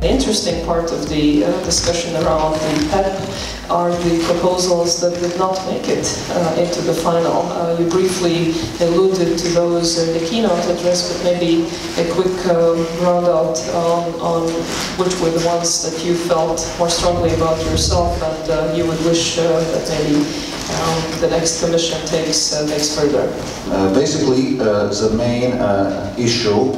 The interesting part of the discussion around the PEP are the proposals that did not make it into the final. You briefly alluded to those in the keynote address, but maybe a quick roundout on which were the ones that you felt more strongly about yourself and you would wish that maybe the next commission takes further. Basically, the main issue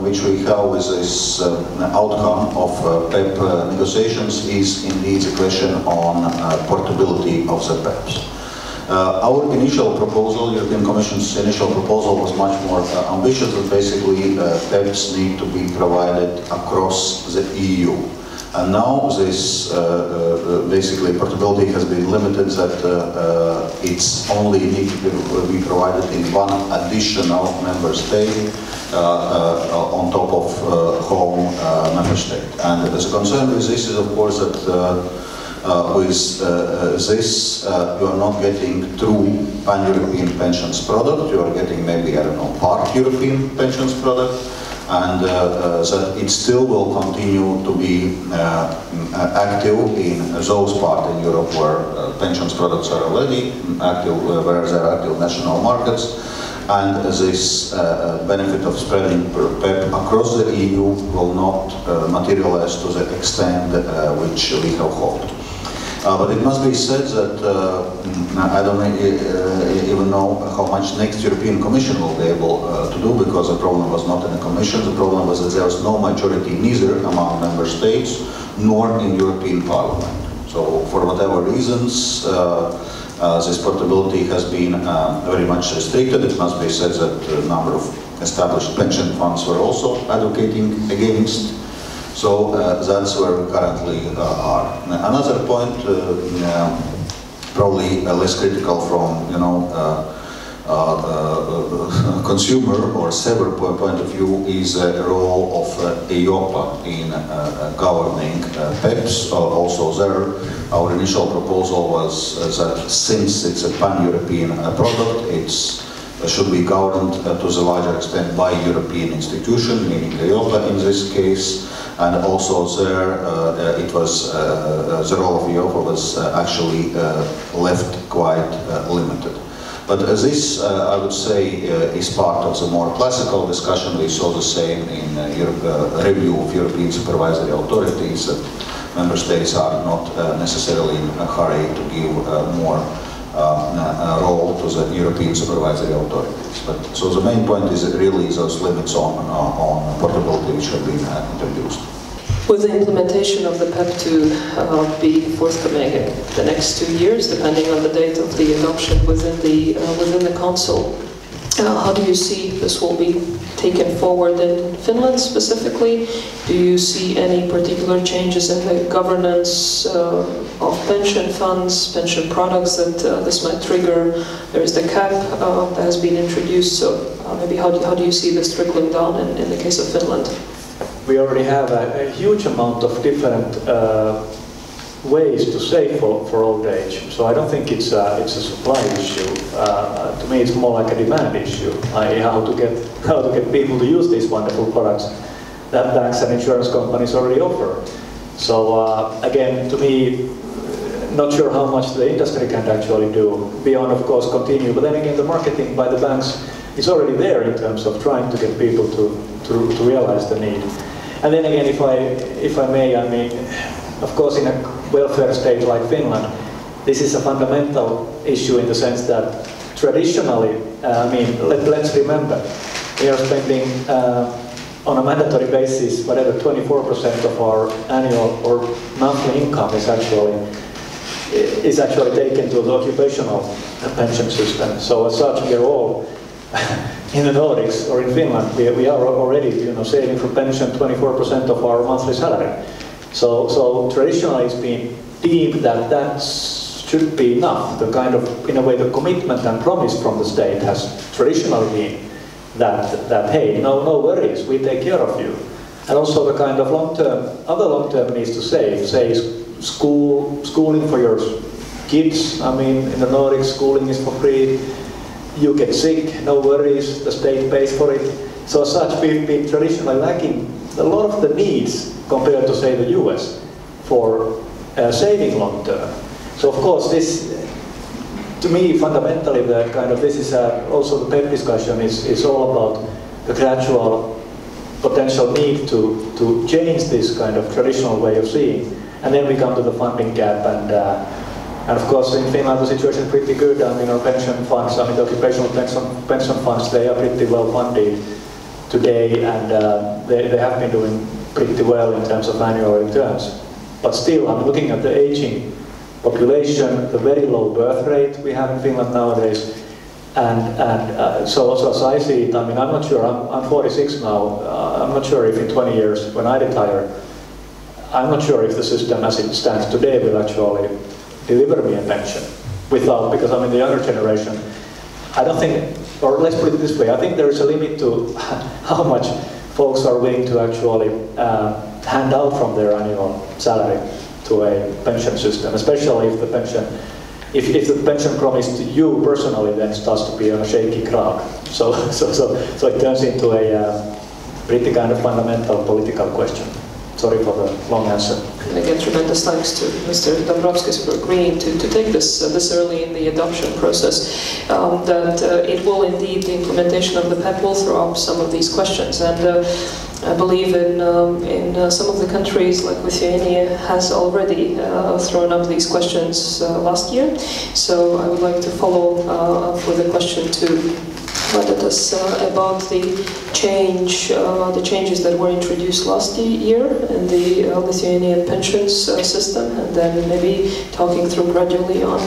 which we have with this outcome of PEP negotiations is indeed the question on portability of the PEPs. Our initial proposal, European Commission's initial proposal, was much more ambitious, that basically PEPs need to be provided across the EU. And now this basically portability has been limited that it's only need to be provided in one additional member state on top of home member state. And the concern with this is of course that with this you are not getting true pan-European pensions product, you are getting maybe, I don't know, part European pensions product. And that it still will continue to be active in those parts in Europe where pensions products are already active, where there are active national markets. And this benefit of spreading PEP across the EU will not materialize to the extent which we have hoped. But it must be said that I don't even know how much next European Commission will be able to do, because the problem was not in the Commission, the problem was that there was no majority neither among member states nor in European Parliament. So for whatever reasons, this portability has been very much restricted. It must be said that a number of established pension funds were also advocating against. So that's where we currently are. Another point, probably less critical from, you know, consumer or saver point of view, is the role of EIOPA in governing PEPs. Also there, our initial proposal was that since it's a pan-European product, it's should be governed to the larger extent by European institution, meaning EIOPA in this case. And also there, it was the role of EIOPA was actually left quite limited. But this, I would say, is part of the more classical discussion. We saw the same in Europe, review of European supervisory authorities, that member states are not necessarily in a hurry to give more role to the European supervisory authorities. But, so the main point is really those limits on portability which have been introduced. With the implementation of the PEP to be forthcoming in the next 2 years, depending on the date of the adoption within the Council, how do you see this will be taken forward in Finland specifically? Do you see any particular changes in the governance of pension funds, pension products that this might trigger? There is the cap that has been introduced, so maybe how do you see this trickling down in the case of Finland? We already have a huge amount of different ways to save for old age. So I don't think it's a supply issue. To me, it's more like a demand issue, i.e. how to get people to use these wonderful products that banks and insurance companies already offer. So again, to me, not sure how much the industry can actually do beyond, of course, continue. But then again, the marketing by the banks is already there in terms of trying to get people to realize the need. And then again, if I may, I mean, of course, in a welfare state like Finland, this is a fundamental issue in the sense that traditionally, I mean, let's remember, we are spending on a mandatory basis whatever 24% of our annual or monthly income is actually taken to the occupational pension system. So as such, we are all in the Nordics or in Finland, we are already, you know, saving for pension 24% of our monthly salary. So traditionally it's been deemed that should be enough. The kind of, in a way, the commitment and promise from the state has traditionally been that hey, no worries, we take care of you. And also the kind of long-term needs to save, say schooling for your kids. I mean, in the Nordics, schooling is for free. You get sick, no worries, the state pays for it. So as such, we've been traditionally lacking a lot of the needs compared to, say, the US for saving long term. So of course this, to me, fundamentally, the kind of, this is also the PEP discussion is all about the gradual potential need to change this kind of traditional way of seeing. And then we come to the funding gap, and of course in Finland the situation is pretty good. I mean, our pension funds, I mean the occupational pension funds, they are pretty well funded today, and they have been doing pretty well in terms of annual returns. But still, I'm looking at the aging population, the very low birth rate we have in Finland nowadays, and so also as I see it, I mean, I'm not sure, I'm 46 now, I'm not sure if in 20 years when I retire, I'm not sure if the system as it stands today will actually deliver me a pension without, because I mean the younger generation, I don't think, or let's put it this way, I think there is a limit to how much folks are willing to actually hand out from their annual salary to a pension system, especially if the pension, if the pension promised to you personally then starts to be on a shaky ground. So it turns into a pretty kind of fundamental political question. Sorry for the long answer. And again, tremendous thanks to Mr. Dombrovskis for agreeing to take this this early in the adoption process. It will indeed, the implementation of the PEP will throw up some of these questions. And I believe in some of the countries, like Lithuania, has already thrown up these questions last year. So I would like to follow up with a question to Vaidotas about the changes that were introduced last year in the Lithuanian pensions system, and then maybe talking through gradually on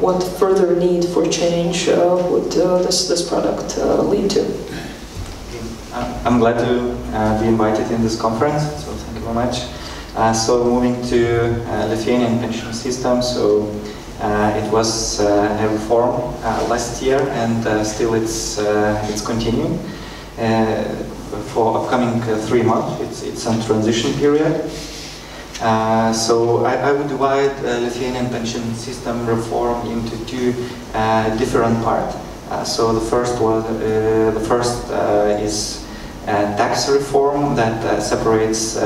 what further need for change would this product lead to. I'm glad to be invited in this conference, so thank you very much. So moving to Lithuanian pension system, so it was a reform last year, and still it's continuing for upcoming 3 months. It's a transition period. So I would divide Lithuanian pension system reform into two different parts. So the first was is tax reform that separates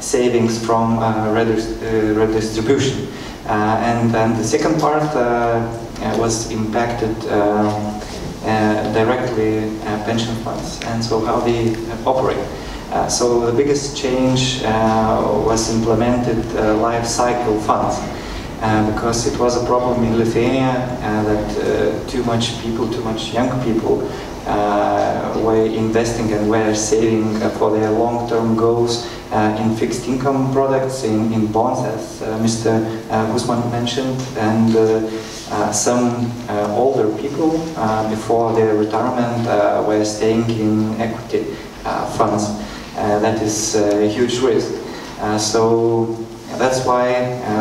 savings from redistribution. And the second part was impacted directly pension funds, and so how they operate. So the biggest change was implemented life cycle funds, because it was a problem in Lithuania that too much young people were investing and were saving for their long-term goals in fixed income products, in bonds, as Mr. Guzman mentioned, and some older people before their retirement were staying in equity funds. That is a huge risk. So that's why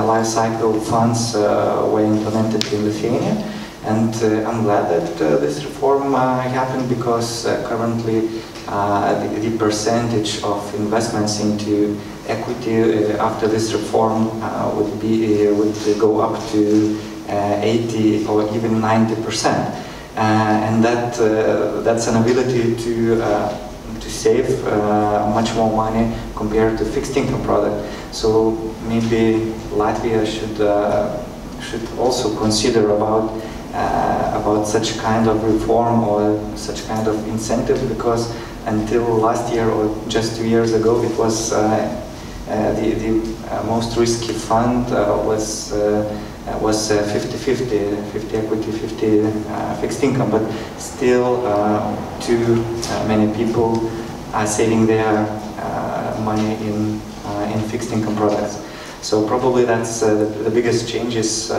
life cycle funds were implemented in Lithuania. And I'm glad that this reform happened, because currently the percentage of investments into equity after this reform would go up to 80 or even 90%, and that's an ability to save much more money compared to fixed income product. So maybe Latvia should also consider about such kind of reform or such kind of incentive, because until last year or just 2 years ago, it was the most risky fund was 50-50, 50 equity, 50 fixed income, but still too many people are saving their money in fixed income products. So probably that's the biggest changes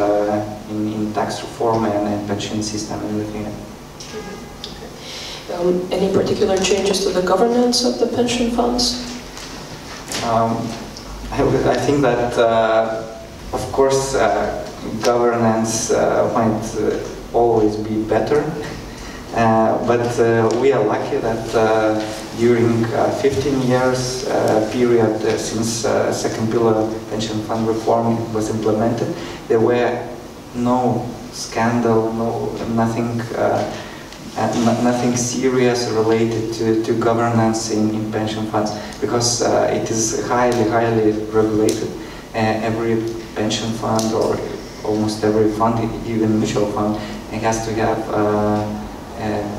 in tax reform and pension system in Lithuania. Any particular changes to the governance of the pension funds? I think that, of course, governance might always be better, but we are lucky that during 15 years period since second pillar pension fund reform was implemented, there were no scandal, nothing nothing serious related to governance in pension funds, because it is highly regulated. Every pension fund, or almost every fund, even mutual fund, has to have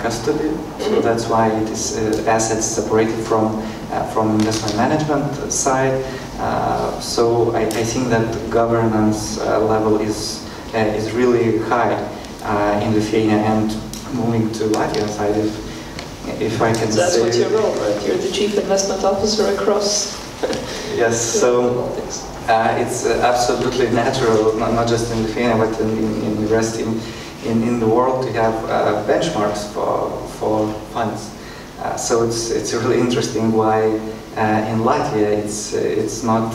custody. So that's why it is assets separated from investment management side. So I think that governance level is really high in Lithuania. And moving to Latvia side, if I can say, that's what your role, right? You're the chief investment officer across. Yes, so it's absolutely natural, not just in Lithuania, but in the rest in the world, to have benchmarks for funds. So it's really interesting why in Latvia it's not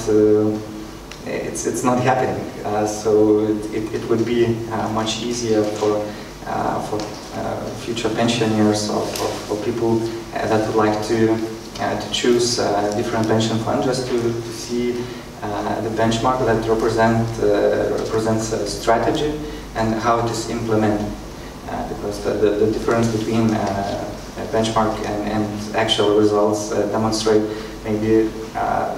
happening. So it would be much easier for future pensioners, or for people that would like to choose different pension funds, just to see the benchmark that represents a strategy and how it is implemented. Because the difference between a benchmark and actual results demonstrate maybe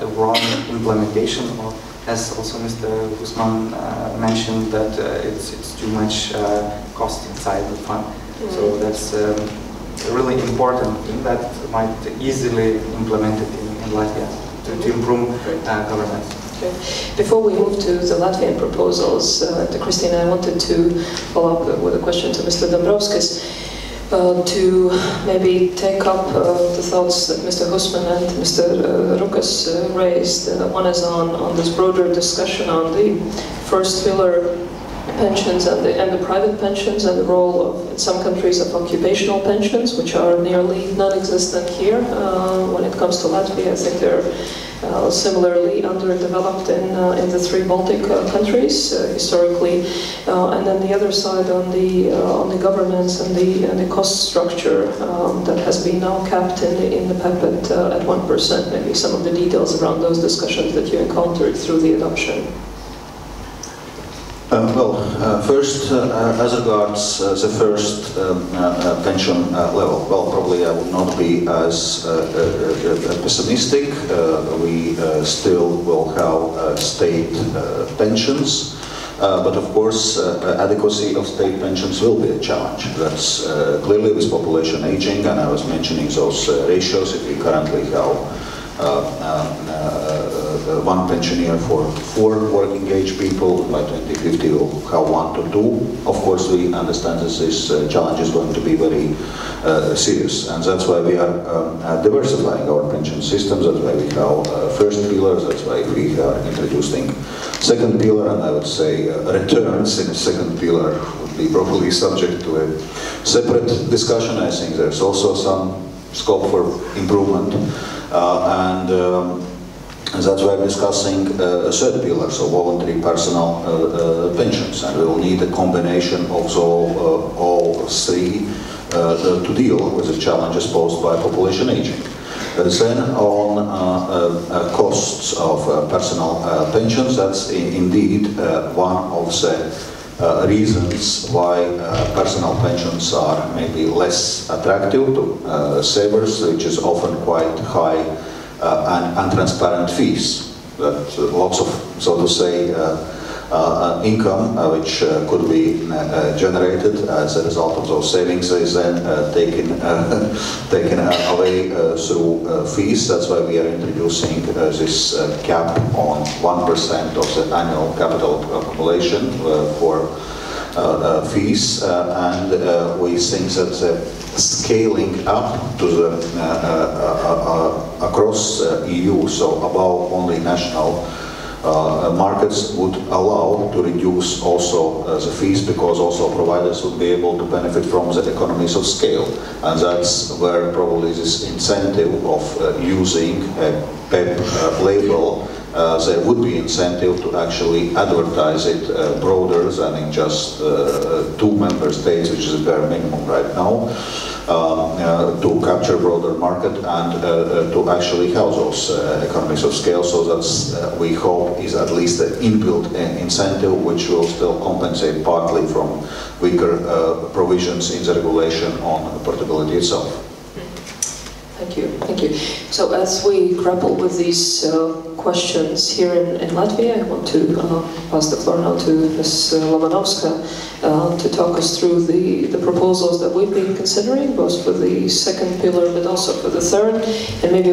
the wrong implementation, or, as also Mr. Husman mentioned, that it's too much cost inside the fund. Mm-hmm. So that's a really important thing that might easily implement it in Latvia to improve governance. Okay. Before we move to the Latvian proposals, Kristīne, I wanted to follow up with a question to Mr. Dombrovskis. To maybe take up the thoughts that Mr. Husman and Mr. Rukas raised. One is on this broader discussion on the first pillar pensions and the private pensions, and the role of, in some countries, of occupational pensions, which are nearly non-existent here. When it comes to Latvia, I think they're similarly underdeveloped in the three Baltic countries historically, and then the other side on the governance and the cost structure that has been now capped in the PEP at 1%. Maybe some of the details around those discussions that you encountered through the adoption. First, as regards the first pension level, well, probably I would not be as pessimistic. We still will have state pensions, but of course adequacy of state pensions will be a challenge. That's clearly, with population aging, and I was mentioning those ratios. If we currently have one pensioner for 4 working age people, by 2050 we'll have 1 to 2. Of course, we understand that this challenge is going to be very serious, and that's why we are diversifying our pension systems. That's why we have first pillar, that's why we are introducing second pillar, and I would say returns in the second pillar would be probably subject to a separate discussion. I think there's also some scope for improvement. And that's why we're discussing a third pillar, so voluntary personal pensions, and we will need a combination of all three to deal with the challenges posed by population aging. Then on costs of personal pensions, that's indeed one of the reasons why personal pensions are maybe less attractive to savers, which is often quite high and transparent fees. That lots of, so to say, income which could be generated as a result of those savings is then taken away through fees. That's why we are introducing this cap on 1% of the annual capital population for fees, and we think that the scaling up to the across EU, so above only national markets, would allow to reduce also the fees, because also providers would be able to benefit from the economies of scale, and that's where probably this incentive of using a PEP label there would be incentive to actually advertise it broader than in just two member states, which is the bare minimum right now, to capture broader market and to actually have those economies of scale. So that's, we hope, is at least an inbuilt incentive, which will still compensate partly from weaker provisions in the regulation on portability itself. Thank you, thank you. So as we grapple with these questions here in Latvia, I want to pass the floor now to Ms. Lomanovska to talk us through the proposals that we've been considering, both for the second pillar but also for the third, and maybe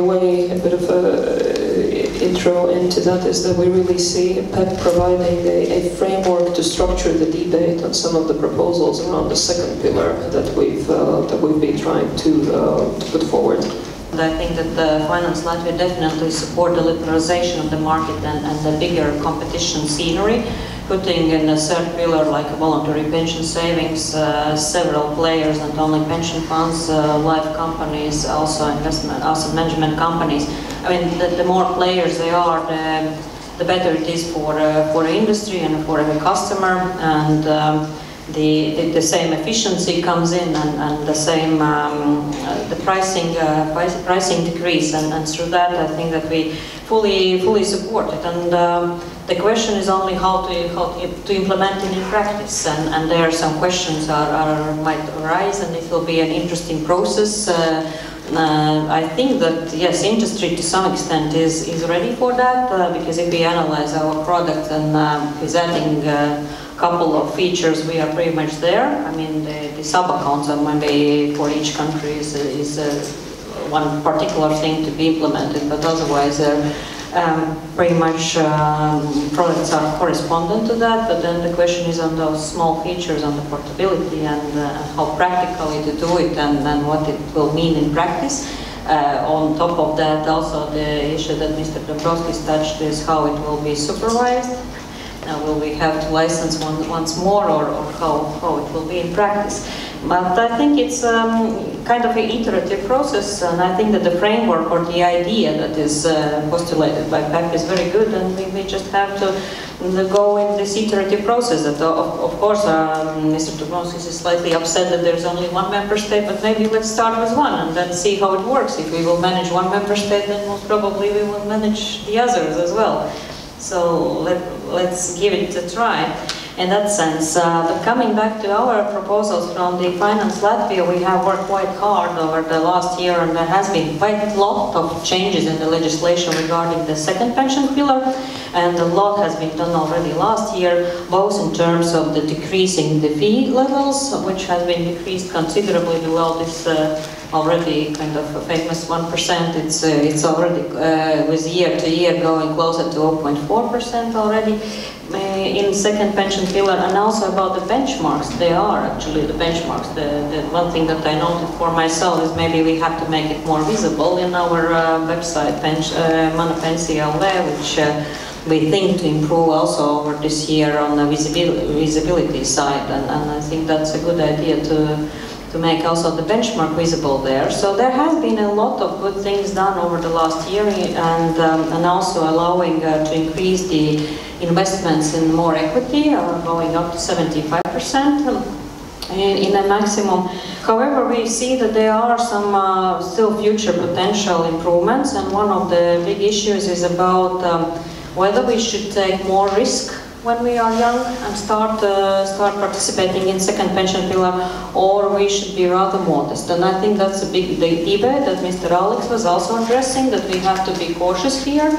a bit of an intro into that is that we really see PEP providing a framework to structure the debate on some of the proposals around the second pillar that we've been trying to put forward. I think that Finance Latvia definitely support the liberalization of the market and the bigger competition scenery, putting in the third pillar like voluntary pension savings, several players, not only pension funds, life companies, also investment, asset management companies. I mean, the more players they are, the better it is for the industry and for the customer, and the same efficiency comes in, and the same the pricing decrease, and through that I think that we fully support it. And the question is only how to implement it in practice, and there are some questions might arise, and it will be an interesting process. I think that yes, industry to some extent is ready for that, because if we analyze our product and presenting couple of features, we are pretty much there. I mean, the sub-accounts are maybe for each country is one particular thing to be implemented, but otherwise pretty much products are correspondent to that. But then the question is on those small features, on the portability, and how practically to do it, and what it will mean in practice. On top of that, also the issue that Mr. Dombrovskis touched is how it will be supervised. Will we have to license once more, or how it will be in practice? But I think it's kind of an iterative process, and I think that the framework or the idea that is postulated by PEP is very good, and we just have to go in this iterative process. That of course, Mr. Dombrovskis is slightly upset that there's only one member state, but maybe let's start with one and then see how it works. If we will manage one member state, then most probably we will manage the others as well. So let's give it a try in that sense. But coming back to our proposals from the Finance Latvia, we have worked quite hard over the last year, and there has been quite a lot of changes in the legislation regarding the second pension pillar, and a lot has been done already last year, both in terms of the decreasing the fee levels, which has been decreased considerably below this already kind of a famous 1%. It's already with year to year going closer to 0.4% already in second pension pillar. And also about the benchmarks, they are actually the benchmarks. The one thing that I noted for myself is maybe we have to make it more visible in our website, manapensija.lv, which we think to improve also over this year on the visibility side, and I think that's a good idea to make also the benchmark visible there. So there has been a lot of good things done over the last year, and also allowing to increase the investments in more equity, going up to 75%. In a maximum. However, we see that there are some still future potential improvements, and one of the big issues is about whether we should take more risk when we are young and start participating in second pension pillar, or we should be rather modest. And I think that's a big debate that Mr. Alex was also addressing, that we have to be cautious here.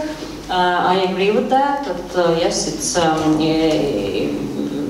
I agree with that, but yes, it's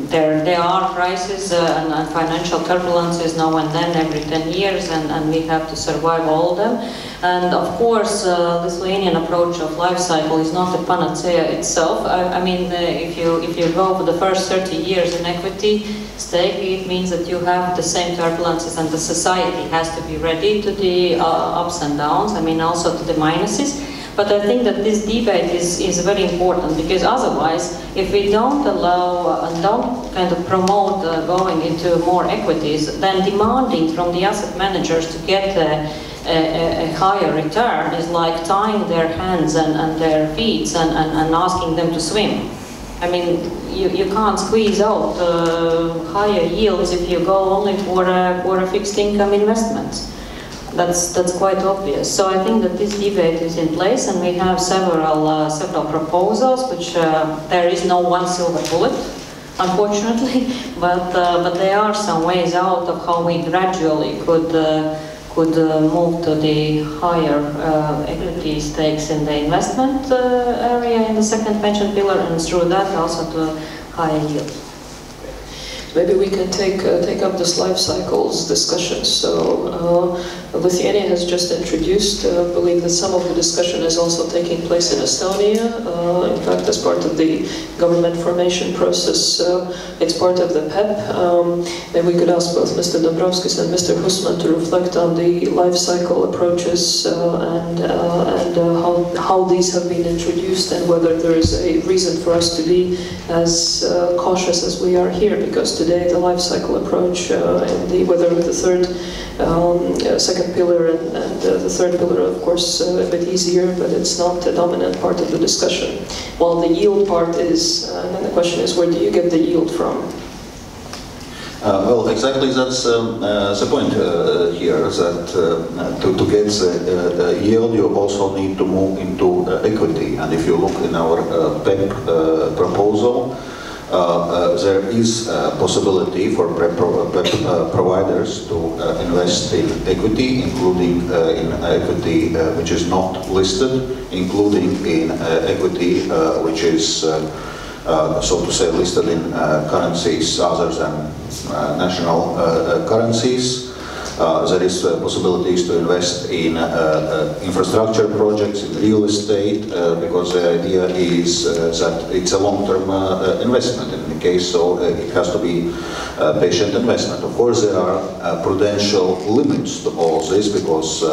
there are crises and financial turbulences now and then every 10 years, and we have to survive all of them. And of course, Lithuanian approach of life cycle is not a panacea itself. I mean, if you go for the first 30 years in equity stake, it means that you have the same turbulences, and the society has to be ready to the ups and downs, I mean also to the minuses. But I think that this debate is very important, because otherwise, if we don't allow and don't kind of promote going into more equities, then demanding from the asset managers to get a higher return is like tying their hands and their feet and asking them to swim. I mean, you can't squeeze out higher yields if you go only for a fixed income investment. That's quite obvious. So I think that this debate is in place, and we have several proposals, which there is no one silver bullet, unfortunately, but there are some ways out of how we gradually could move to the higher equity stakes in the investment area in the second pension pillar, and through that also to higher yield. Maybe we can take up this life cycles discussion. So Lithuania has just introduced, I believe that some of the discussion is also taking place in Estonia. In fact, as part of the government formation process, it's part of the PEP. Maybe we could ask both Mr. Dombrovskis and Mr. Husman to reflect on the life cycle approaches and how these have been introduced, and whether there is a reason for us to be as cautious as we are here, because today the life cycle approach and whether the second pillar and the third pillar, of course, a bit easier, but it's not the dominant part of the discussion. While the yield part is, and then the question is, where do you get the yield from? Well, exactly, that's the point here, that to get the yield, you also need to move into equity. And if you look in our PEP proposal, there is a possibility for providers to invest in equity, including in equity which is not listed, including in equity which is, so to say, listed in currencies other than national currencies. There is possibilities to invest in infrastructure projects, in real estate, because the idea is that it's a long-term investment in the case, so it has to be patient investment. Of course, there are prudential limits to all this, because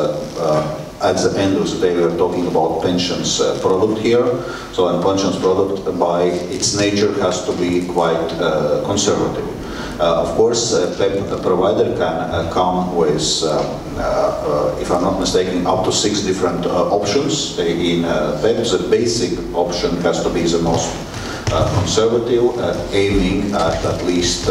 at the end of the day, we are talking about pensions product here. So, and pensions product by its nature has to be quite conservative. Of course, a provider can come with, if I'm not mistaken, up to 6 different options. In PEP, the basic option has to be the most conservative, aiming at least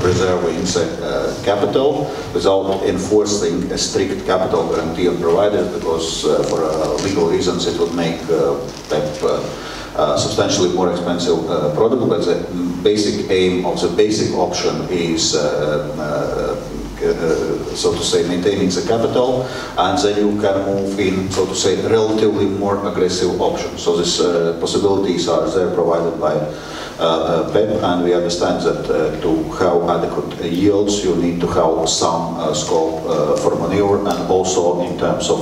preserving the capital without enforcing a strict capital guarantee on providers, because for legal reasons it would make PEP substantially more expensive product. But the basic aim of the basic option is so to say, maintaining the capital, and then you can move in, so to say, relatively more aggressive options. So these possibilities are there provided by PEP, and we understand that to have adequate yields, you need to have some scope for maneuver, and also in terms of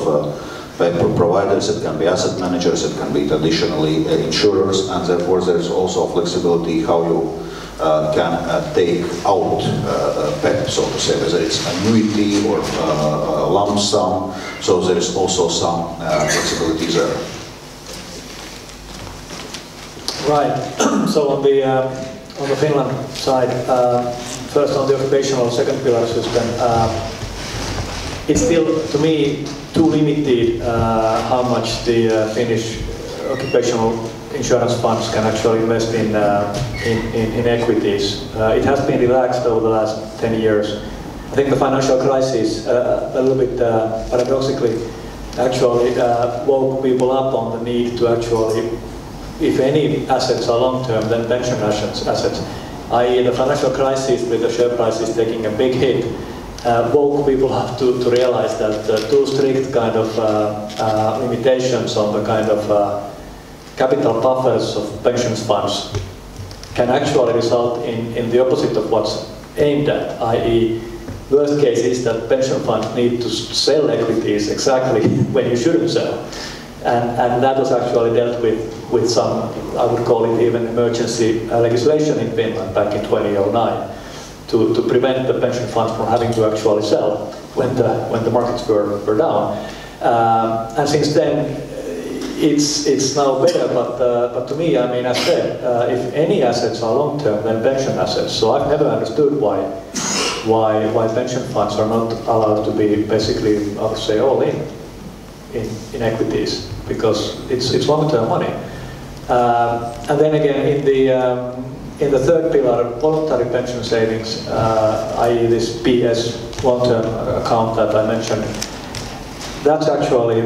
PEP providers, it can be asset managers, it can be traditionally insurers, and therefore there is also flexibility how you can take out PEP, so to say, whether it's annuity or lump sum. So there is also some flexibility there. Right. So on the Finland side, first on the occupational second pillar system, it's still to me too limited how much the Finnish occupational insurance funds can actually invest in equities. It has been relaxed over the last 10 years. I think the financial crisis, a little bit paradoxically, actually woke people up on the need to actually, if any assets are long-term, then pension assets, i.e. the financial crisis with the share prices taking a big hit, woke people up to realize that too strict kind of limitations on the kind of capital buffers of pensions funds can actually result in the opposite of what's aimed at, i.e. worst case is that pension funds need to sell equities exactly when you shouldn't sell. And that was actually dealt with some, I would call it even emergency legislation in Finland back in 2009 to prevent the pension funds from having to actually sell when the markets were down. And since then, it's now better, but to me, I mean, I said, if any assets are long-term, then pension assets. So I've never understood why why pension funds are not allowed to be basically, I would say, all in equities, because it's long-term money. And then again, in the third pillar, voluntary pension savings, i.e. this PS long-term account that I mentioned, that's actually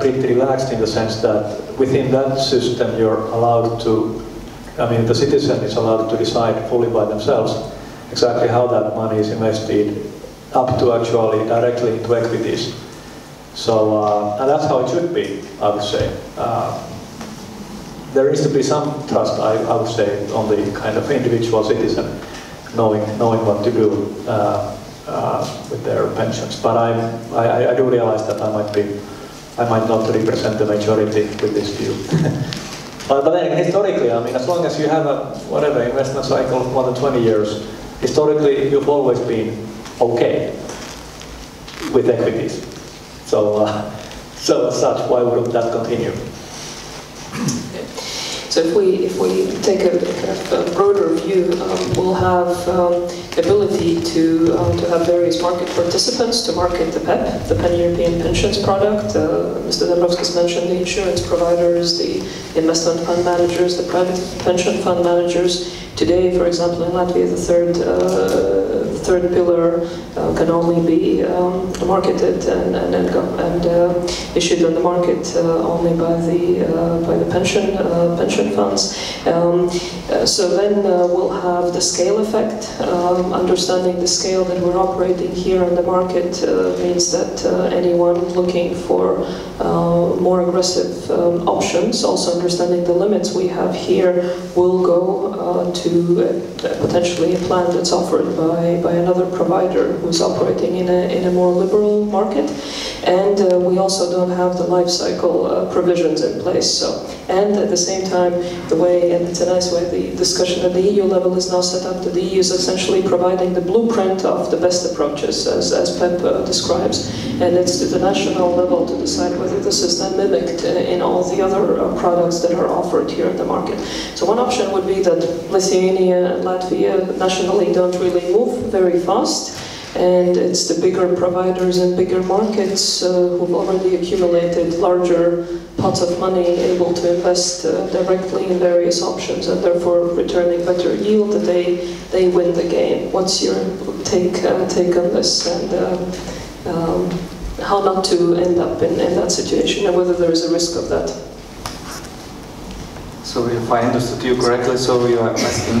pretty relaxed in the sense that within that system you're allowed to, I mean, the citizen is allowed to decide fully by themselves exactly how that money is invested, up to actually directly into equities. So, and that's how it should be, I would say. There needs to be some trust, I would say, on the kind of individual citizen knowing what to do with their pensions. But I do realize that I might not represent the majority with this view. But then historically, I mean, as long as you have a whatever investment cycle of more than 20 years, historically you've always been okay with equities. So, so as such, why wouldn't that continue? So if we take a kind of a broader view, we'll have the ability to have various market participants to market the PEP, the Pan-European Pensions Product. Mr. Dombrovskis mentioned the insurance providers, the investment fund managers, the private pension fund managers. Today, for example, in Latvia, the third pillar can only be marketed and issued on the market only by the pension funds. So then we'll have the scale effect. Understanding the scale that we're operating here on the market means that anyone looking for more aggressive options, also understanding the limits we have here, will go to potentially a plan that's offered by another provider who's operating in a more liberal market. And we also don't have the life cycle provisions in place. So, and at the same time, the way, and it's a nice way, the discussion at the EU level is now set up that the EU is essentially providing the blueprint of the best approaches, as PEP describes, and it's to the national level to decide whether this is then mimicked in all the other products that are offered here in the market. So one option would be that Lithuania and Latvia nationally don't really move very fast, and it's the bigger providers and bigger markets who've already accumulated larger pots of money able to invest directly in various options, and therefore returning better yield, they win the game. What's your take on this, and how not to end up in that situation, and whether there is a risk of that? So if I understood you correctly, so you are asking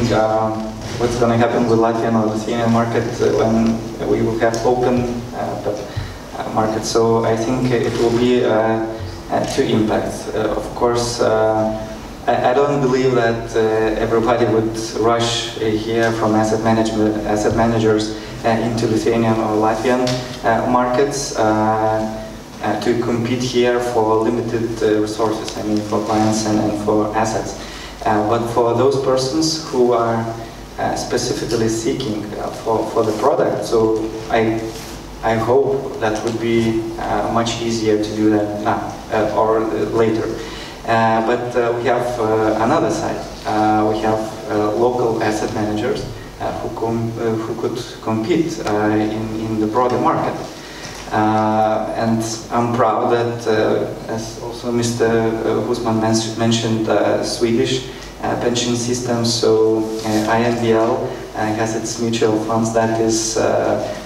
what's going to happen with Latvian or Lithuanian market when we will have open market. So I think it will be two impacts. Of course, I don't believe that everybody would rush here from asset managers into Lithuanian or Latvian markets to compete here for limited resources, I mean for clients and for assets. But for those persons who are specifically seeking for the product, so I hope that would be much easier to do that now or later. But we have another side. We have local asset managers who could compete in the broader market. And I'm proud that, as also Mr. Husman mentioned, Swedish pension system, so INVL has its mutual funds that is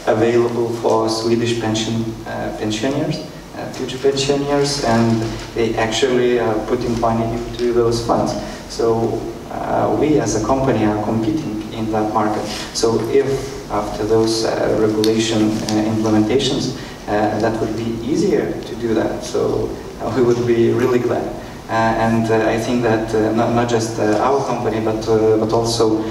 available for Swedish future pensioners, and they actually are putting money into those funds. So we as a company are competing in that market. So if after those regulation implementations that would be easier to do that, so we would be really glad. And I think that not just our company, but also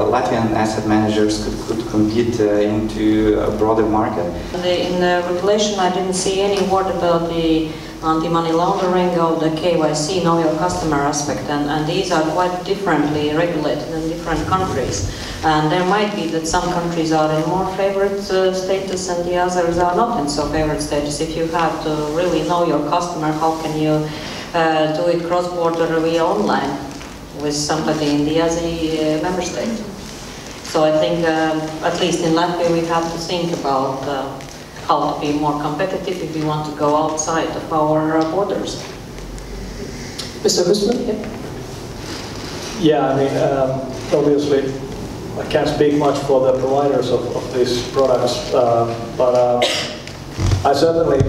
Latvian asset managers could compete into a broader market. In the regulation, I didn't see any word about the anti-money laundering or the KYC, know your customer aspect, and these are quite differently regulated in different countries. And there might be that some countries are in more favored status and the others are not in so favored status. If you have to really know your customer, how can you do it cross-border via online with somebody in the other member state? So I think, at least in Latvia, we have to think about how to be more competitive if we want to go outside of our borders. Mr. Husman? Yeah, I mean, obviously, I can't speak much for the providers of these products, but I certainly,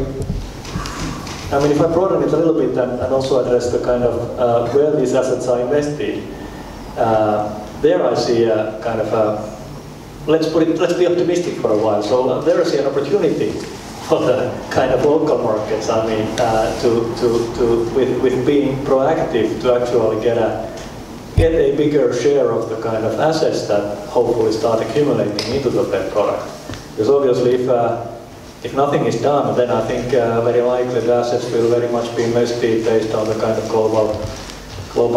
I mean, if I broaden it a little bit and also address the kind of where these assets are invested, there I see a kind of a, let's be optimistic for a while. So there I see an opportunity for the kind of local markets. I mean, with being proactive to actually get a bigger share of the kind of assets that hopefully start accumulating into the PEP product. Because obviously, if nothing is done, then I think very likely the assets will very much be invested based on the kind of global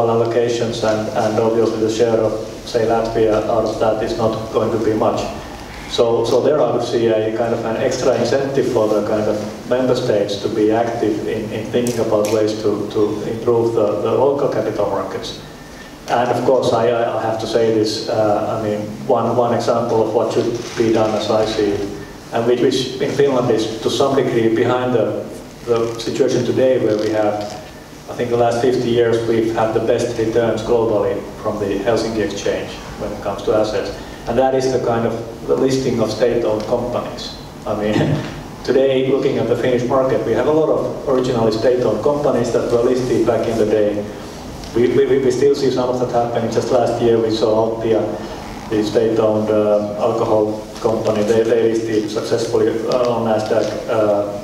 allocations, and obviously the share of, say, Latvia out of that is not going to be much. So there I would see a kind of an extra incentive for the kind of member states to be active in thinking about ways to improve the local capital markets. And of course, I have to say this, I mean, one example of what should be done as I see it, and which in Finland is to some degree behind the situation today, where we have, I think the last 50 years we've had the best returns globally from the Helsinki exchange when it comes to assets. And that is the kind of the listing of state-owned companies. I mean, today, looking at the Finnish market, we have a lot of originally state-owned companies that were listed back in the day. We still see some of that happening. Just last year we saw Alpia, the state-owned alcohol company. They listed successfully on Nasdaq.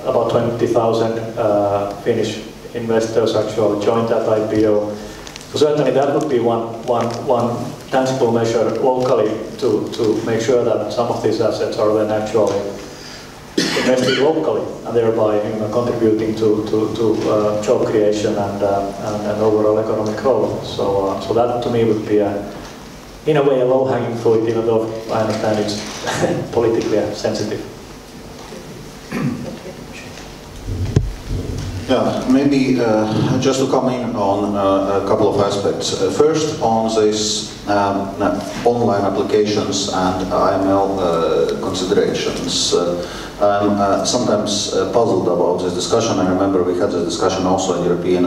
About 20,000 Finnish investors actually joined that IPO. So certainly that would be one tangible measure locally to make sure that some of these assets are then actually invested locally, and thereby, you know, contributing to job creation and overall economic growth. So that to me would be, in a way, a low-hanging fruit, even though I understand it's politically sensitive. Yeah, maybe just to come in on a couple of aspects. First, on these online applications and IML considerations. I'm sometimes puzzled about this discussion. I remember we had this discussion also in the European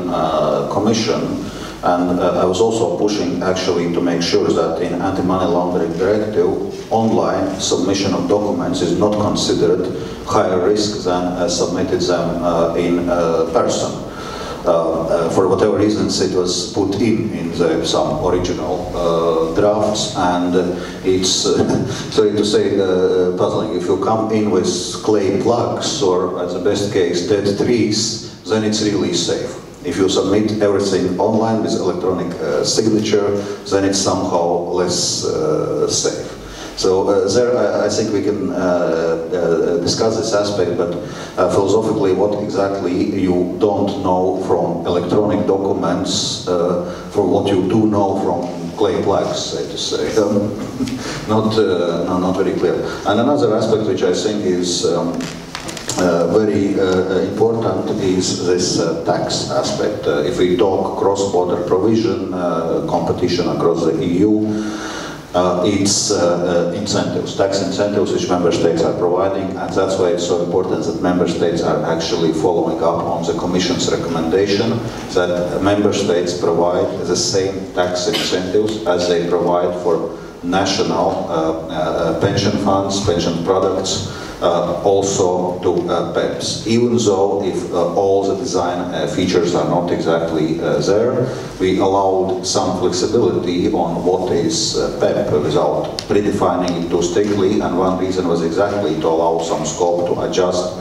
Commission, and I was also pushing actually to make sure that in anti-money laundering directive, online submission of documents is not considered higher risk than submitted them in person. For whatever reasons, it was put in some original drafts, and it's, sorry to say, puzzling. If you come in with clay plugs or, at the best case, dead trees, then it's really safe. If you submit everything online with electronic signature, then it's somehow less safe. So there, I think we can discuss this aspect, but philosophically, what exactly you don't know from electronic documents, from what you do know from clay plugs, so to say. Not very clear. And another aspect which I think is very important is this tax aspect. If we talk cross-border provision, competition across the EU, it's incentives, tax incentives which member states are providing, and that's why it's so important that member states are actually following up on the Commission's recommendation that member states provide the same tax incentives as they provide for national pension funds, pension products, also to PEPs. Even though if all the design features are not exactly there, we allowed some flexibility on what is PEP without predefining it too strictly, and one reason was exactly to allow some scope to adjust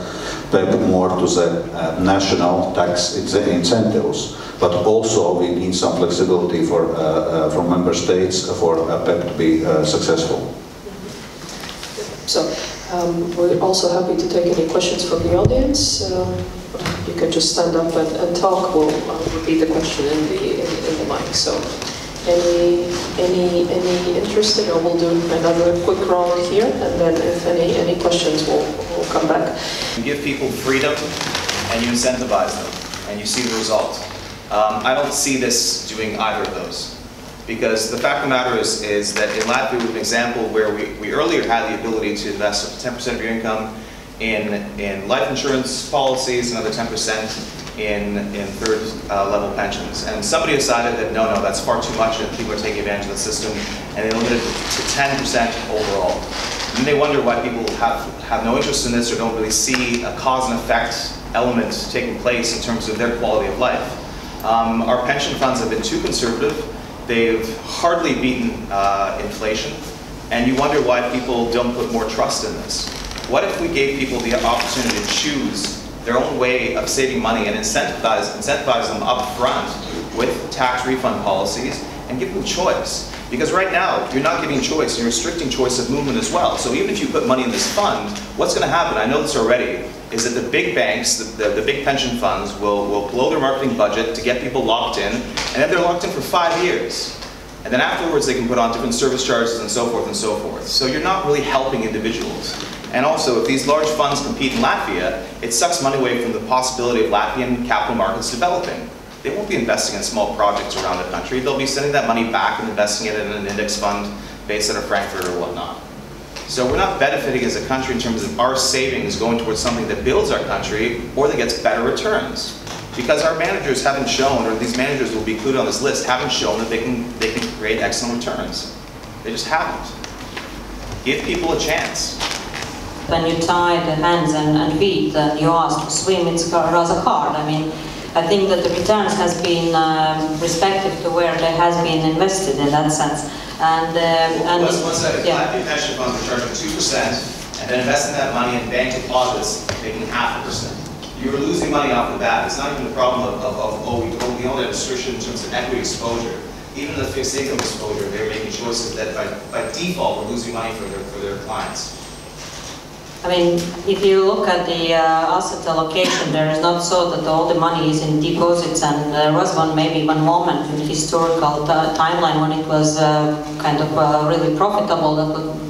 PEP more to the national tax incentives. But also we need some flexibility for, from member states for PEP to be successful. So, we're also happy to take any questions from the audience. You can just stand up and talk. We'll repeat the question in the mic. So, any interested, or we'll do another quick round here, and then if any questions, we'll come back. You give people freedom, and you incentivize them, and you see the result. I don't see this doing either of those. Because the fact of the matter is that in Latvia, we have an example where we earlier had the ability to invest up to 10% of your income in life insurance policies, another 10% in third level pensions. And somebody decided that no, that's far too much and people are taking advantage of the system, and they limited it to 10% overall. And they wonder why people have no interest in this or don't really see a cause and effect element taking place in terms of their quality of life. Our pension funds have been too conservative. They've hardly beaten inflation, and you wonder why people don't put more trust in this. What if we gave people the opportunity to choose their own way of saving money and incentivize them up front with tax refund policies and give them choice? Because right now, you're not giving choice, you're restricting choice of movement as well. So even if you put money in this fund, what's going to happen, I know this already, is that the big banks, the big pension funds will blow their marketing budget to get people locked in, and then they're locked in for 5 years. And then afterwards they can put on different service charges and so forth and so forth. So you're not really helping individuals. And also, if these large funds compete in Latvia, it sucks money away from the possibility of Latvian capital markets developing. They won't be investing in small projects around the country. They'll be sending that money back and investing it in an index fund based out of Frankfurt or whatnot. So we're not benefiting as a country in terms of our savings going towards something that builds our country or that gets better returns. Because our managers haven't shown, or these managers will be included on this list, haven't shown that they can create excellent returns. They just haven't. Give people a chance. When you tie the hands and feet and you ask to swim, it's rather hard. I mean, I think that the returns has been respective to where they has been invested in that sense. And Latvia pension funds are charging 2%, and then investing that money in bank deposits, making 0.5%. You're losing money off the bat. It's not even a problem we only have restriction in terms of equity exposure. Even the fixed income exposure, they're making choices that by default are losing money for their clients. I mean, if you look at the asset allocation, there is not so that all the money is in deposits, and there was maybe one moment in the historical timeline when it was really profitable,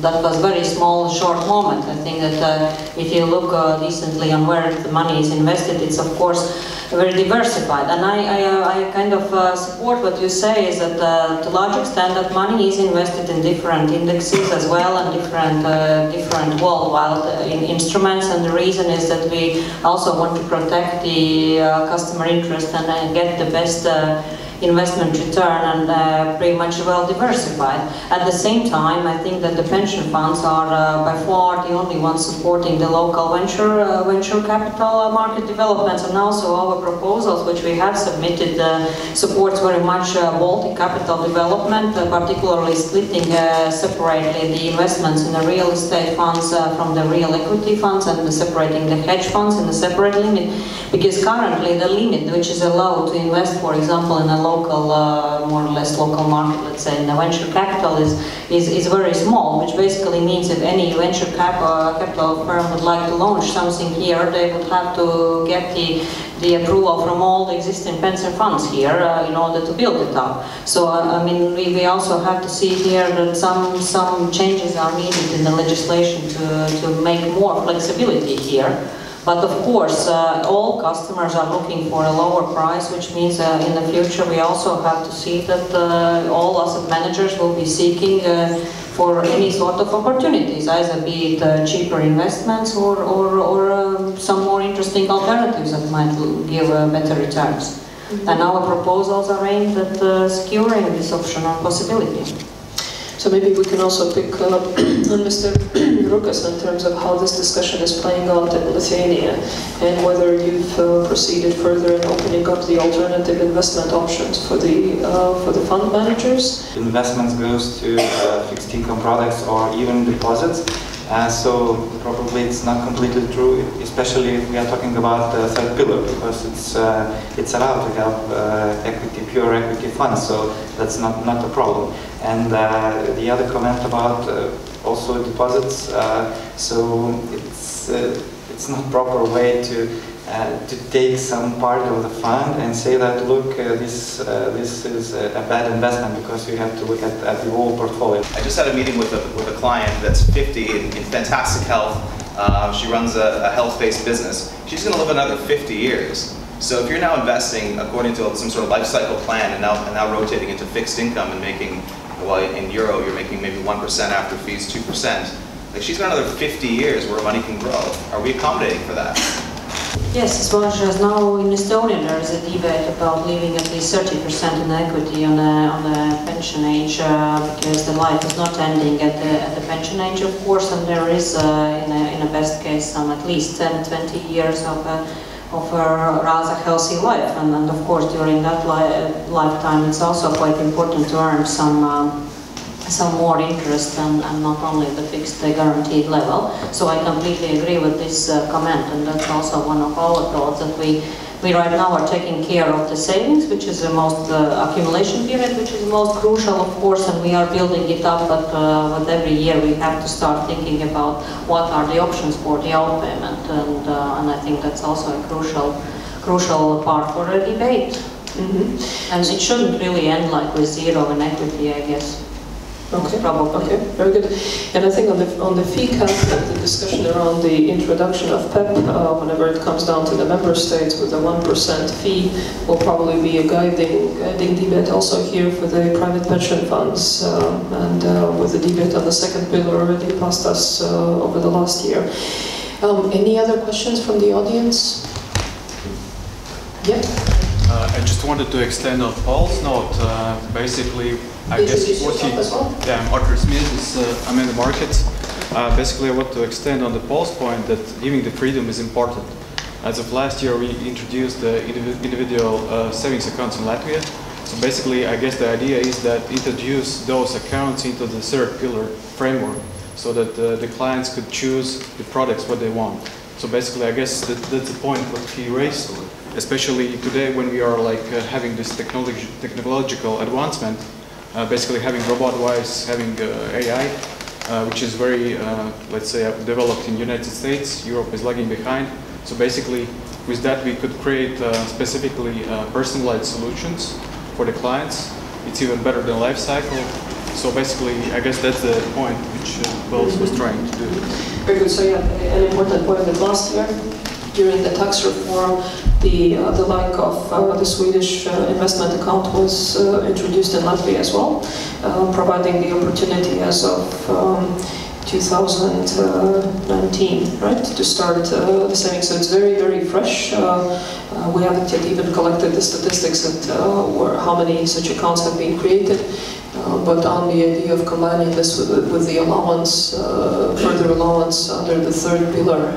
that was very small, short moment. I think that if you look decently on where the money is invested, it's of course very diversified. And I kind of support what you say, is that to a large extent that money is invested in different indexes as well, and different worldwide in instruments, and the reason is that we also want to protect the customer interest and get the best investment return, and pretty much well diversified. At the same time, I think that the pension funds are by far the only ones supporting the local venture capital market developments, and also our proposals which we have submitted supports very much Baltic capital development, particularly splitting separately the investments in the real estate funds from the real equity funds, and separating the hedge funds in a separate limit, because currently the limit which is allowed to invest, for example, in a local, more or less local market, let's say in the venture capital, is very small, which basically means if any venture capital firm would like to launch something here, they would have to get the approval from all the existing pension funds here in order to build it up. So I mean, we also have to see here that some changes are needed in the legislation to make more flexibility here. But of course, all customers are looking for a lower price, which means in the future we also have to see that all asset managers will be seeking for any sort of opportunities, either be it cheaper investments or some more interesting alternatives that might give better returns. Mm-hmm. And our proposals are aimed at securing this optional possibility. So maybe we can also pick up on Mr. Rukas in terms of how this discussion is playing out in Lithuania, and whether you've proceeded further in opening up the alternative investment options for the fund managers. Investments goes to fixed income products or even deposits. So probably it's not completely true, especially if we are talking about the third pillar, because it's allowed to have pure equity funds, so that's not a problem. And the other comment about also deposits, so it's not proper way to take some part of the fund and say that, look, this is a bad investment, because you have to look at the whole portfolio. I just had a meeting with a client that's 50 in fantastic health. She runs a health-based business. She's going to live another 50 years. So if you're now investing according to some sort of life cycle plan and now rotating into fixed income and making, well, in euro, you're making maybe 1% after fees, 2%. Like, she's got another 50 years where money can grow. Are we accommodating for that? Yes, as well as now in Estonia there is a debate about leaving at least 30% in equity on the pension age, because the life is not ending at the pension age, of course, and there is in a best case some at least 10-20 years of a rather healthy life, and of course during that lifetime it's also quite important to earn some more interest and not only the fixed guaranteed level. So I completely agree with this comment, and that's also one of our thoughts, that we right now are taking care of the savings, which is the most accumulation period, which is the most crucial, of course, and we are building it up, but every year we have to start thinking about what are the options for the outpayment, and I think that's also a crucial part for the debate. Mm-hmm. And it shouldn't really end like with zero in equity, I guess. Okay. Probably. Okay. Very good. And I think on the fee cap, the discussion around the introduction of PEP, whenever it comes down to the member states with a 1% fee, will probably be a guiding debate also here for the private pension funds, and with the debate on the second pillar already passed us over the last year. Any other questions from the audience? Yeah. I just wanted to extend on Paul's note. Basically, I guess what Arthur Smith is, I'm in the market. Basically, I want to extend on the Paul's point that giving the freedom is important. As of last year, we introduced the individual savings accounts in Latvia. So basically, I guess the idea is that introduce those accounts into the third pillar framework, so that the clients could choose the products what they want. So basically, I guess that's the point that he raised. Especially today, when we are like having this technological advancement, basically having robot-wise, having AI, which is very, let's say, developed in the United States. Europe is lagging behind. So basically, with that, we could create specifically personalized solutions for the clients. It's even better than life cycle. So basically, I guess that's the point which Wells was trying to do. Very good. So yeah, an important point that last year, during the tax reform, the like of the Swedish investment account was introduced in Latvia as well, providing the opportunity as of 2019, right, to start the savings. So it's very, very fresh. We haven't yet even collected the statistics that or how many such accounts have been created. But on the idea of combining this with the allowance, further allowance under the third pillar,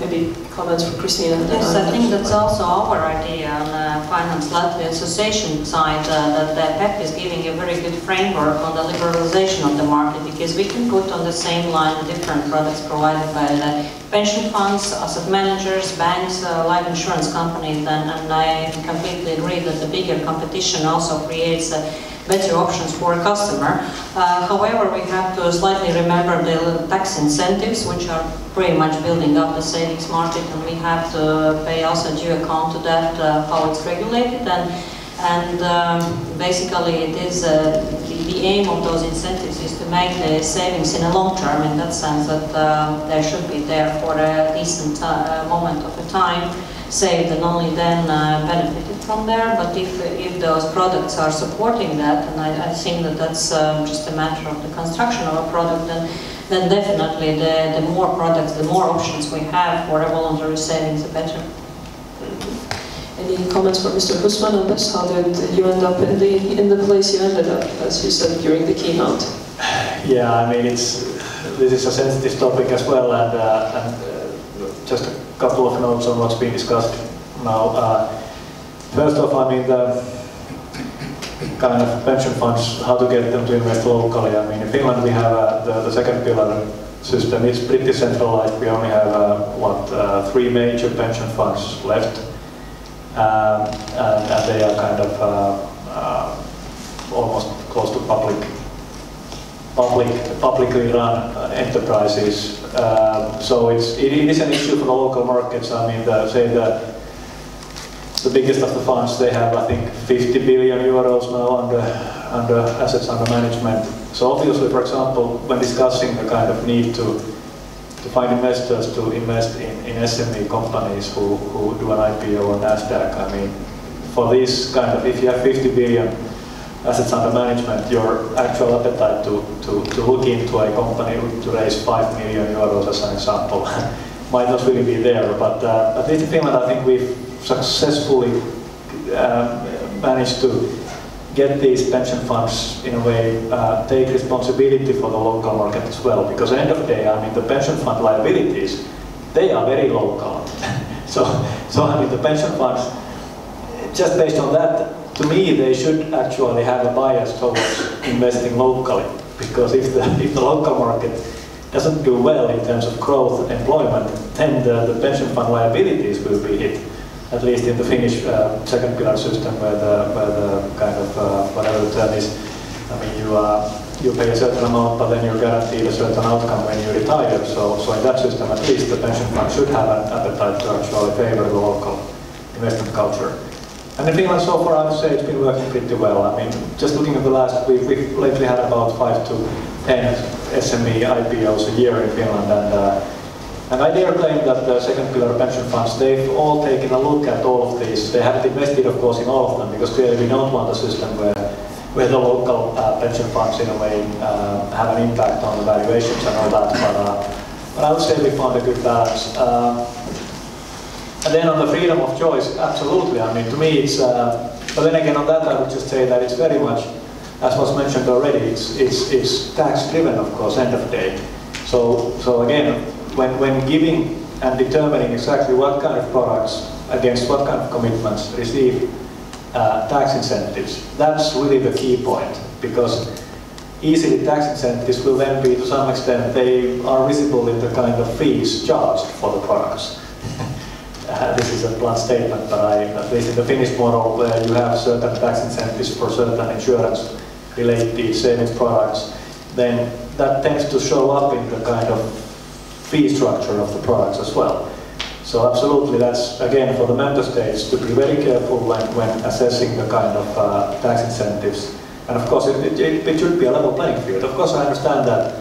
maybe comments from Kristīne? Yes, I think that's also our idea on the Finance Latvia Association side, that the PEP is giving a very good framework on the liberalization of the market, because we can put on the same line different products provided by the pension funds, asset managers, banks, life insurance companies, and I completely agree that the bigger competition also creates better options for a customer. However, we have to slightly remember the tax incentives, which are pretty much building up the savings market, and we have to pay also due account to that, how it's regulated, and basically it is the aim of those incentives is to make the savings in a long term, in that sense that they should be there for a decent moment of a time, saved, and only then benefited from there. But if those products are supporting that, and I think that that's just a matter of the construction of a product, then definitely the more products, the more options we have for a voluntary savings, the better. Any comments from Mr. Husman on this? How did you end up in the place you ended up, as you said during the keynote? Yeah, I mean, this is a sensitive topic as well, and just a couple of notes on what's being discussed now. First off, I mean, the kind of pension funds, how to get them to invest locally. I mean, in Finland we have the second pillar system. It's pretty centralized. We only have three major pension funds left. And they are kind of almost close to publicly run enterprises. So it is an issue for the local markets. I mean, the biggest of the funds, they have, I think, 50 billion euros now under assets under management. So obviously, for example, when discussing the kind of need to to find investors to invest in SME companies who do an IPO or Nasdaq. I mean, for this kind of, if you have 50 billion assets under management, your actual appetite to look into a company to raise 5 million euros as an example might not really be there. But at least in Finland, I think we've successfully managed to get these pension funds, in a way, take responsibility for the local market as well. Because at the end of the day, I mean, the pension fund liabilities, they are very local. So I mean, the pension funds, just based on that, to me, they should actually have a bias towards investing locally. Because if the local market doesn't do well in terms of growth and employment, then the pension fund liabilities will be hit. At least in the Finnish second pillar system, where the kind of whatever the term is, I mean, you pay a certain amount, but then you're guaranteed a certain outcome when you retire. So in that system, at least the pension fund should have an appetite to actually favor the local investment culture. And in Finland, so far, I would say it's been working pretty well. I mean, just looking at the last, we've lately had about 5 to 10 SME IPOs a year in Finland, and I dare claim that the second pillar pension funds, they've all taken a look at all of these. They haven't invested, of course, in all of them, because clearly we don't want a system where the local pension funds, in a way, have an impact on the valuations and all that. But I would say we found a good balance. And then on the freedom of choice, absolutely. I mean, to me, it's... but then again, on that, I would just say that it's very much, as was mentioned already, it's tax-driven, of course, end of day. So again, when giving and determining exactly what kind of products against what kind of commitments receive tax incentives, that's really the key point, because easily tax incentives will then be, to some extent, they are visible in the kind of fees charged for the products. This is a blunt statement, but at least in the Finnish model, where you have certain tax incentives for certain insurance-related savings products, then that tends to show up in the kind of fee structure of the products as well. So absolutely, that's again for the member states to be very careful when assessing the kind of tax incentives. And of course, it should be a level playing field. Of course, I understand that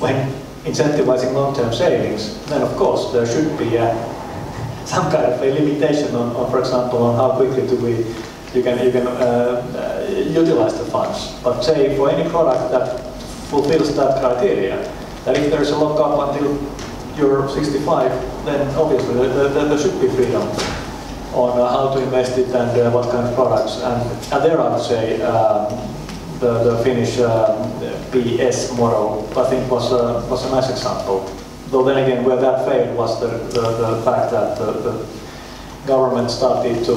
when incentivizing long-term savings, then of course there should be some kind of a limitation on, for example, on how quickly you can utilize the funds. But say for any product that fulfills that criteria, that if there is a lockup until you're 65, then obviously there should be freedom on how to invest it and what kind of products. And there I would say the Finnish PS model, I think, was a nice example. Though then again, where that failed was the fact that the government started to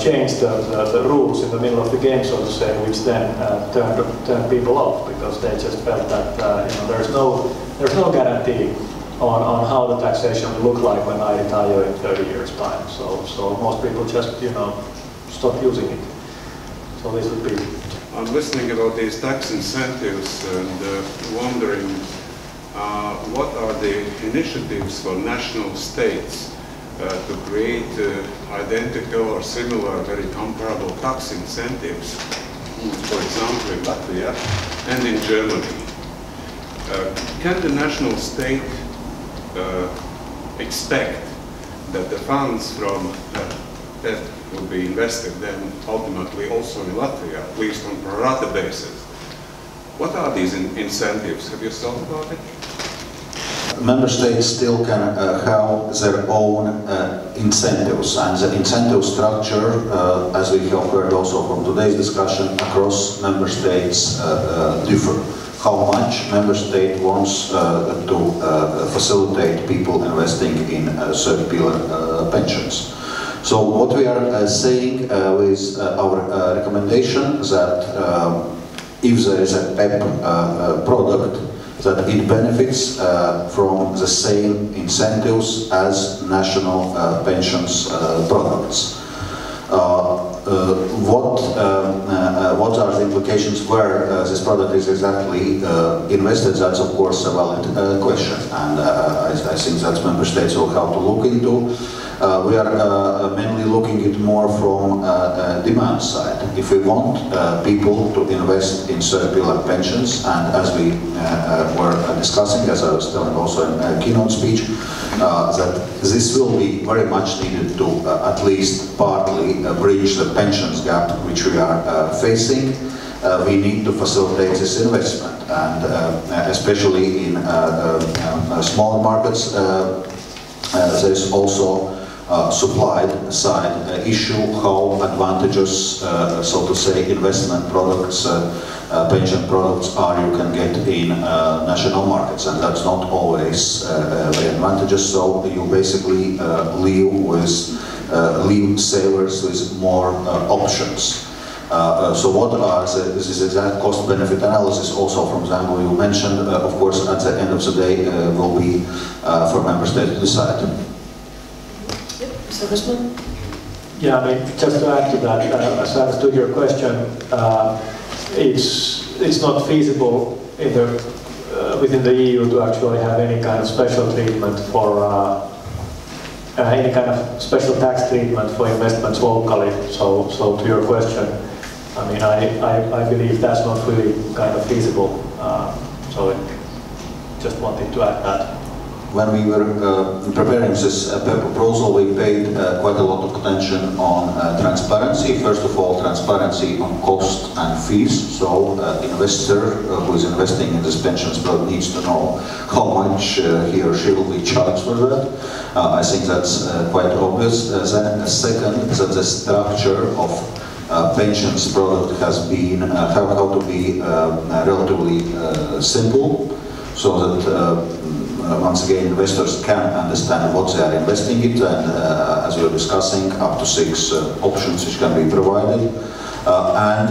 change the rules in the middle of the game, so to say, which then turned people off, because they just felt that there's no guarantee on how the taxation will look like when I retire in 30 years' time. So most people just, stop using it. So this would be... I'm listening about these tax incentives and wondering what are the initiatives for national states to create identical or similar, very comparable tax incentives, for example, in Latvia and in Germany. Can the national state expect that the funds from PEP will be invested then ultimately also in Latvia, at least on pro rata basis? What are these incentives? Have you thought about it? Member states still can have their own incentives, and the incentive structure, as we have heard also from today's discussion, across member states differ. How much member state wants to facilitate people investing in third pillar pensions. So what we are saying with our recommendation that if there is a PEP product, that it benefits from the same incentives as national pensions products. What are the implications where this product is exactly invested? That's of course a valid question, and I think that member states will have to look into. We are mainly looking at more from demand side. If we want people to invest in third pillar pensions, and as we were discussing, as I was telling also in a keynote speech, that this will be very much needed to at least partly bridge the pensions gap which we are facing. We need to facilitate this investment, and especially in small markets, there's also supply side issue, how advantageous, so to say, investment products, pension products are you can get in national markets, and that's not always very advantageous, so you basically leave savers with more options. So what are this exact cost-benefit analysis also from the angle you mentioned, of course, at the end of the day will be for member states to decide. Yep, Mr. Husman? Yeah, I mean, just to add to that, as I understood your question, it's not feasible in the, within the EU to actually have any kind of special treatment for any kind of special tax treatment for investments locally. So to your question, I mean, I believe that's not really kind of feasible, so I just wanted to add that. When we were preparing this proposal, we paid quite a lot of attention on transparency. First of all, transparency on cost and fees. So investor who is investing in this pensions product needs to know how much he or she will be charged for that. I think that's quite obvious. Then the second is that the structure of pensions product has been how to be relatively simple, so that once again investors can understand what they are investing in, and as we are discussing, up to 6 options which can be provided, and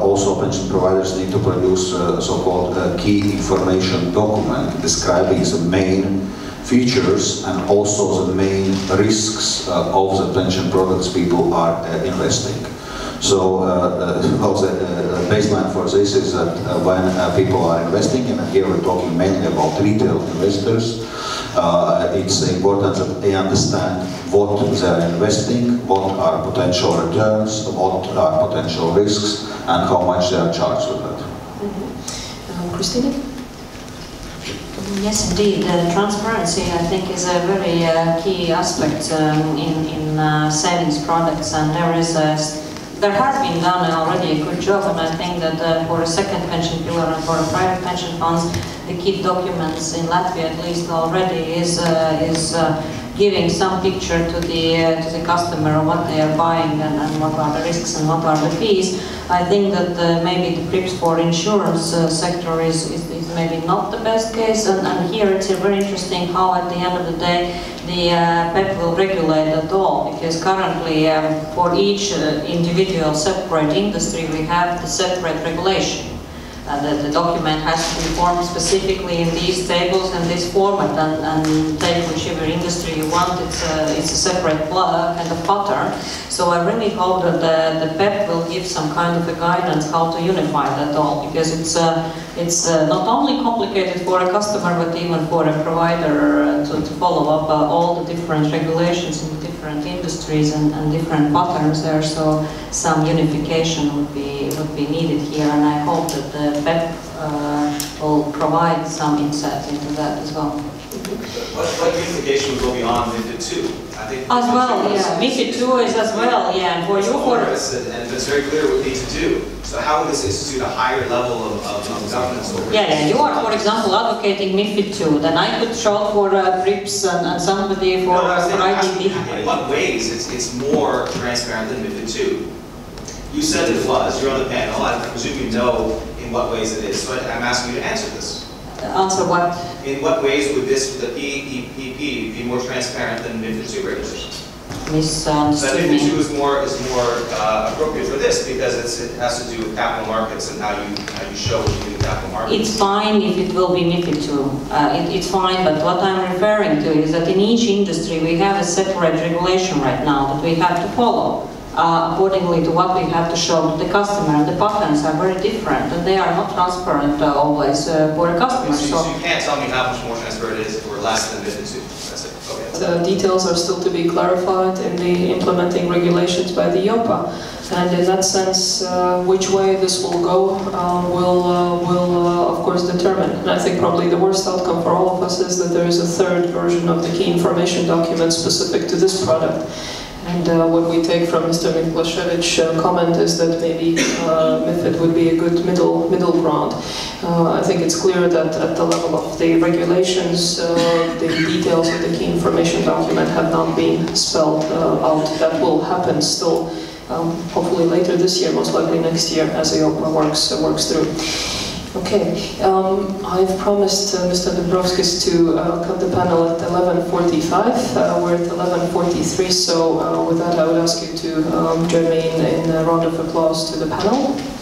also pension providers need to produce so-called key information document describing the main features and also the main risks of the pension products people are investing. So well, the baseline for this is that when people are investing, and here we're talking mainly about retail investors, it's important that they understand what they are investing, what are potential returns, what are potential risks, and how much they are charged with that. Mm-hmm. Kristīne? Yes, indeed. Transparency, I think, is a very key aspect in savings products, and there has been done already a good job, and I think that for a second pension pillar and for private pension funds, the key documents in Latvia, at least, already is giving some picture to the customer of what they are buying and what are the risks and what are the fees. I think that maybe the PRIPS for insurance sector is maybe not the best case, and here it's very interesting how at the end of the day the PEP will regulate at all, because currently for each individual separate industry we have the separate regulation. The document has to be formed specifically in these tables and this format, and take whichever industry you want. It's a separate kind of pattern. So I really hope that the PEP will give some kind of a guidance how to unify that all, because it's not only complicated for a customer but even for a provider to follow up all the different regulations in the different industries and different patterns there. So some unification would be needed here, and I hope that the PEP will provide some insight into that as well. What unification will be on MIFID II? I think as well, yeah. MIFID II is as well, yeah. And for your orders, and it's very clear what we need to do. So how will this institute a higher level of governance? Yeah, you are, for example, advocating MIFID II. Then I could show for PRIPS and somebody for IPO. In what ways it's more transparent than MIFID II? You said it was. You're on the panel. I presume you know in what ways it is. So I'm asking you to answer this. Answer what? In what ways would this, the PEP, be more transparent than MIFID II regulations? Misunderstood. So I think MIFID II is more appropriate for this, because it has to do with capital markets and how you show what you do in capital markets. It's fine if it will be MIFID II. It's fine, but what I'm referring to is that in each industry we have a separate regulation right now that we have to follow. Accordingly to what we have to show to the customer, and the patterns are very different, and they are not transparent always for the customer. So you can't tell me how much more transparent it is or less than MIFID II. That's it. Okay. details are still to be clarified in the implementing regulations by the EIOPA. And in that sense, which way this will go will of course determine. And I think probably the worst outcome for all of us is that there is a third version of the key information document specific to this product. And what we take from Mr. Miklashevich's comment is that maybe MIFID would be a good middle ground. I think it's clear that at the level of the regulations, the details of the key information document have not been spelled out. That will happen still, hopefully later this year, most likely next year, as EIOPA works through. Okay, I've promised Mr. Dombrovskis to cut the panel at 11:45. We're at 11:43, so with that I would ask you to join me in a round of applause to the panel.